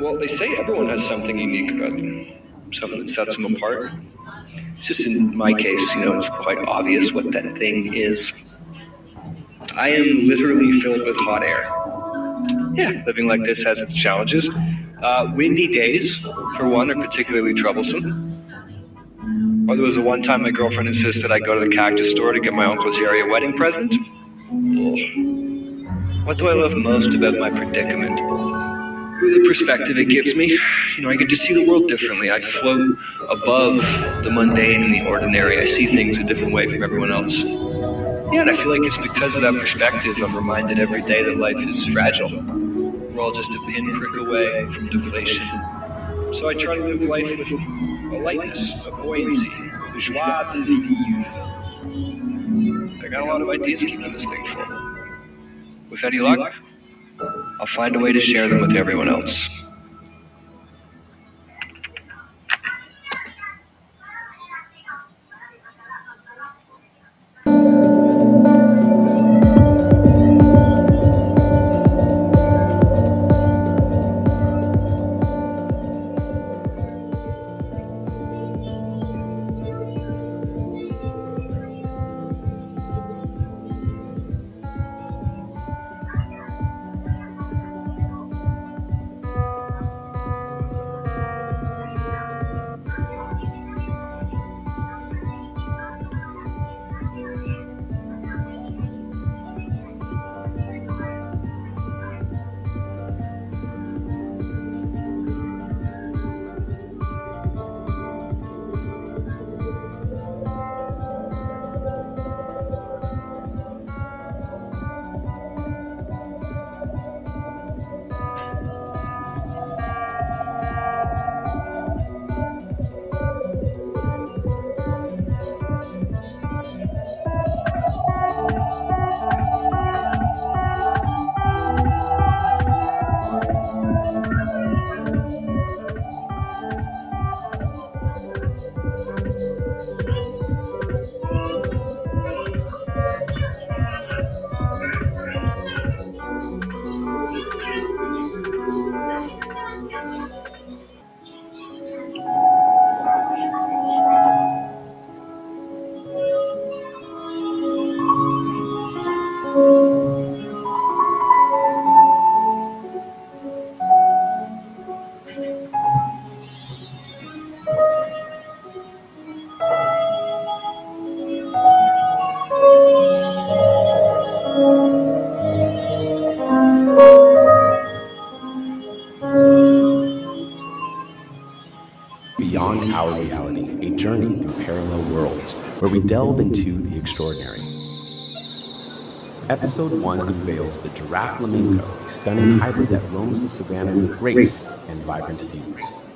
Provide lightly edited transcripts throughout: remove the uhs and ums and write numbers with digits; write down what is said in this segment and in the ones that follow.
Well, they say everyone has something unique about them, something that sets them apart. It's just in my case, you know, it's quite obvious what that thing is. I am literally filled with hot air. Yeah, living like this has its challenges. Windy days, for one, are particularly troublesome. Or there was the one time my girlfriend insisted I go to the cactus store to get my Uncle Jerry a wedding present. Ugh. What do I love most about my predicament? The perspective it gives me. You know, I get to see the world differently. I float above the mundane and the ordinary. I see things a different way from everyone else. Yeah, and I feel like it's because of that perspective I'm reminded every day that life is fragile. We're all just a pinprick away from deflation. So I try to live life with a lightness, a buoyancy, a joie de vivre. I got a lot of ideas keeping this thing full. With any luck, I'll find a way to share them with everyone else. Beyond Our Reality, a journey through parallel worlds, where we delve into the extraordinary. Episode 1 unveils the giraffe flamenco, a stunning hybrid that roams the savannah with grace and vibrant hues.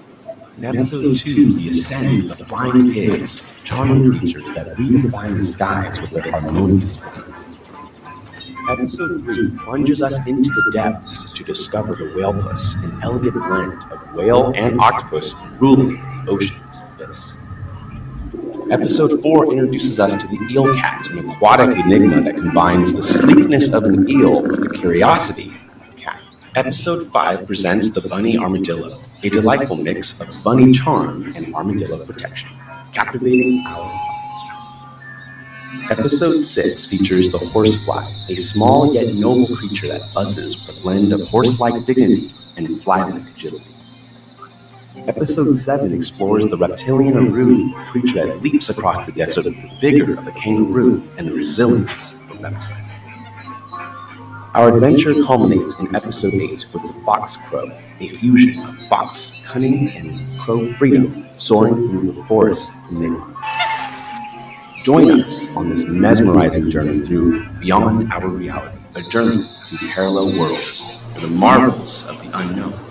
In Episode 2, we ascend the flying pigs, charming creatures that redefine the skies with their harmonious flight. Episode 3 plunges us into the depths to discover the whalepuss, an elegant blend of whale and octopus ruling ocean's abyss. Episode 4 introduces us to the eel cat, an aquatic enigma that combines the sleekness of an eel with the curiosity of a cat. Episode 5 presents the bunny armadillo, a delightful mix of bunny charm and armadillo protection, captivating our hearts. Episode 6 features the horsefly, a small yet noble creature that buzzes with a blend of horse-like dignity and fly-like agility. Episode 7 explores the reptilian Aruru, a creature that leaps across the desert with the vigor of a kangaroo and the resilience of a reptile. Our adventure culminates in Episode 8 with the fox crow, a fusion of fox cunning and crow freedom, soaring through the forests of Ningxia. Join us on this mesmerizing journey through Beyond Our Reality, a journey through parallel worlds, and the marvels of the unknown.